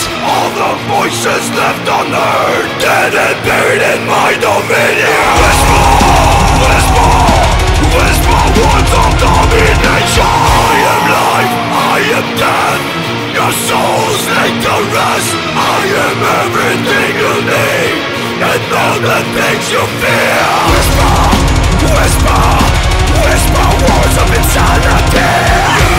voice, all the voices left unheard, dead and buried in my dominion. Whisper, whisper, whisper words of domination. I am life, I am death, your souls laid to rest. I am everything you need, and all the things you fear. Whisper, whisper, whisper words of insanity.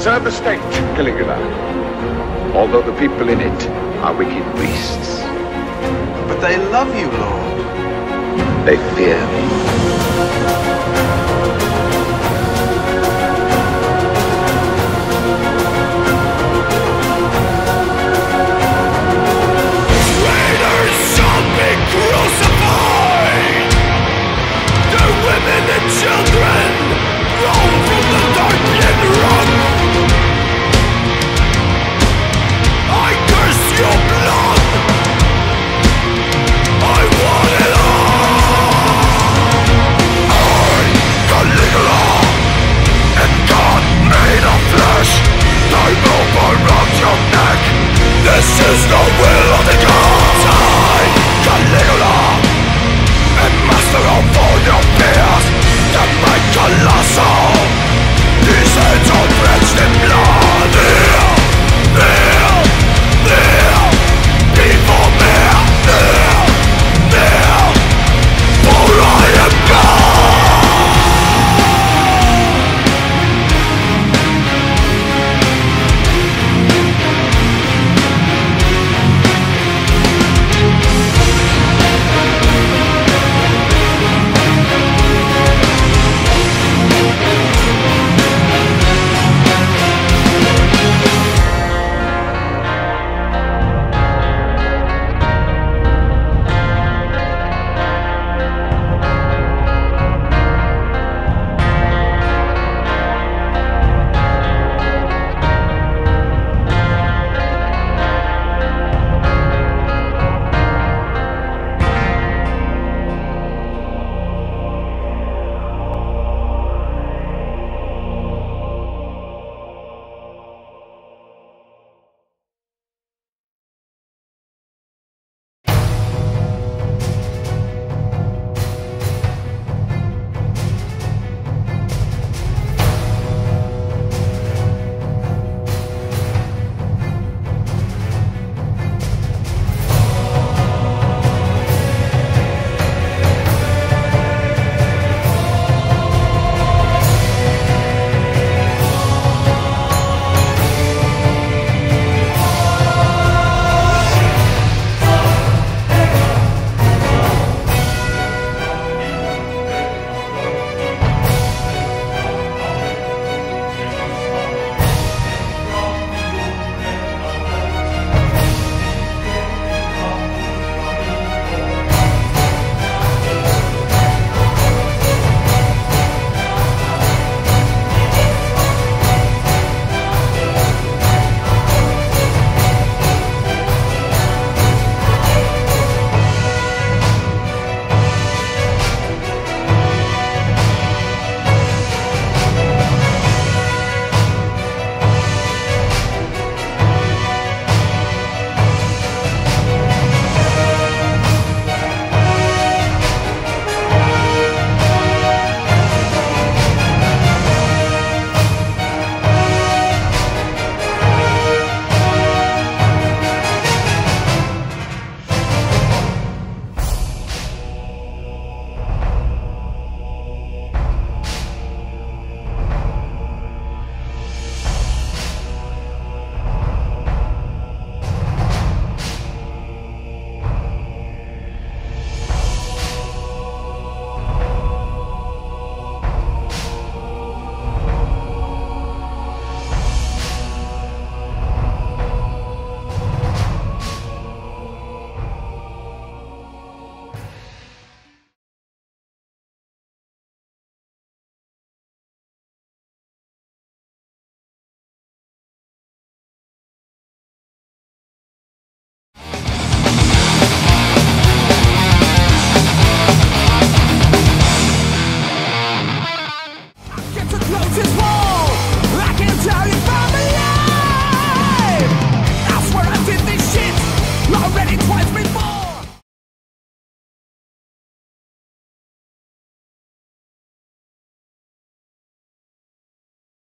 Serve the state, Caligula, although the people in it are wicked beasts. But they love you, Lord. They fear me.